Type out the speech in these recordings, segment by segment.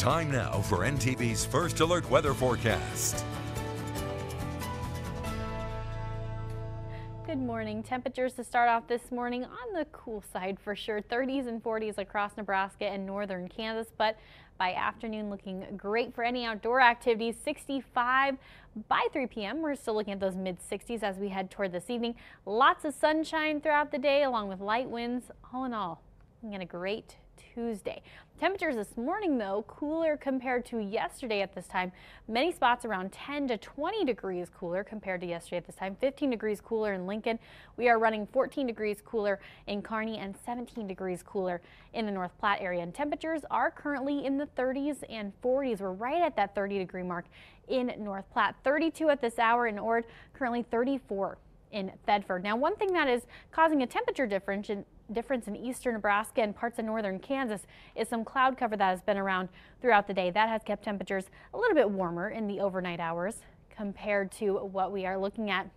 Time now for NTV's First Alert weather forecast. Good morning. Temperatures to start off this morning on the cool side for sure. 30s and 40s across Nebraska and northern Kansas, but by afternoon looking great for any outdoor activities. 65 by 3 p.m. We're still looking at those mid-60s as we head toward this evening. Lots of sunshine throughout the day along with light winds. All in all, looking at a great Tuesday. Temperatures this morning, though, cooler compared to yesterday at this time. Many spots around 10 to 20 degrees cooler compared to yesterday at this time. 15 degrees cooler in Lincoln. We are running 14 degrees cooler in Kearney and 17 degrees cooler in the North Platte area. And temperatures are currently in the 30s and 40s. We're right at that 30-degree mark in North Platte. 32 at this hour in Ord, currently 34 in Thetford. Now, one thing that is causing a temperature difference in eastern Nebraska and parts of northern Kansas is some cloud cover that has been around throughout the day. That has kept temperatures a little bit warmer in the overnight hours compared to what we are looking at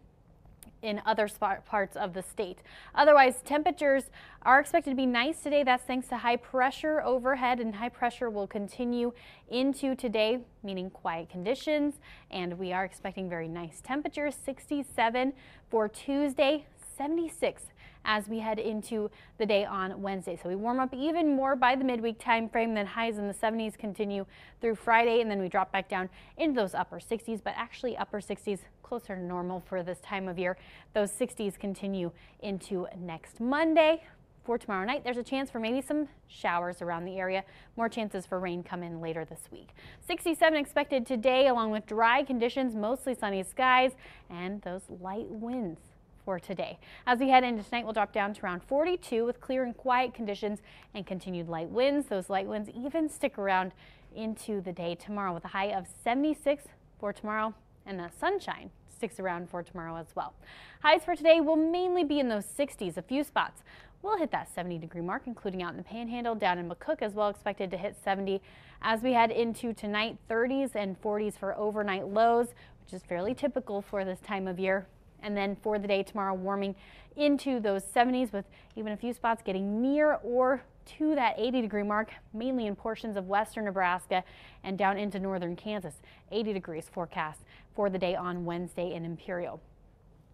in other parts of the state. Otherwise, temperatures are expected to be nice today. That's thanks to high pressure overhead, and high pressure will continue into today, meaning quiet conditions, and we are expecting very nice temperatures. 67 for Tuesday, 76 as we head into the day on Wednesday. So we warm up even more by the midweek time frame, then highs in the 70s continue through Friday, and then we drop back down into those upper 60s, but actually upper 60s closer to normal for this time of year. Those 60s continue into next Monday. For tomorrow night, there's a chance for maybe some showers around the area. More chances for rain come in later this week. 67 expected today, along with dry conditions, mostly sunny skies, and those light winds for today. As we head into tonight, we'll drop down to around 42 with clear and quiet conditions and continued light winds. Those light winds even stick around into the day tomorrow with a high of 76 for tomorrow, and that sunshine sticks around for tomorrow as well. Highs for today will mainly be in those 60s. A few spots will hit that 70-degree mark, including out in the Panhandle, down in McCook as well, expected to hit 70. As we head into tonight, 30s and 40s for overnight lows, which is fairly typical for this time of year. And then for the day tomorrow, warming into those 70s with even a few spots getting near or to that 80-degree mark, mainly in portions of western Nebraska and down into northern Kansas. 80 degrees forecast for the day on Wednesday in Imperial.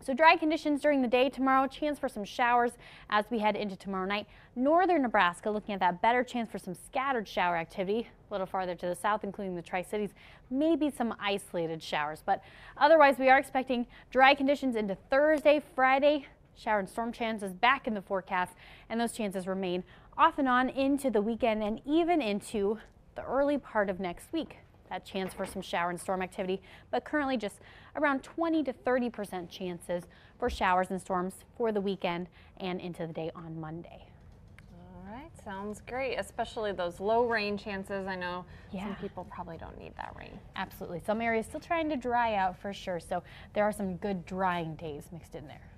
So dry conditions during the day tomorrow, chance for some showers as we head into tomorrow night. Northern Nebraska looking at that better chance for some scattered shower activity. A little farther to the south, including the Tri-Cities, maybe some isolated showers. But otherwise, we are expecting dry conditions into Thursday, Friday. Shower and storm chances back in the forecast, and those chances remain off and on into the weekend and even into the early part of next week. That chance for some shower and storm activity, but currently just around 20 to 30% chances for showers and storms for the weekend and into the day on Monday. All right, sounds great, especially those low rain chances. I know some people probably don't need that rain. Absolutely, some areas still trying to dry out for sure, so there are some good drying days mixed in there.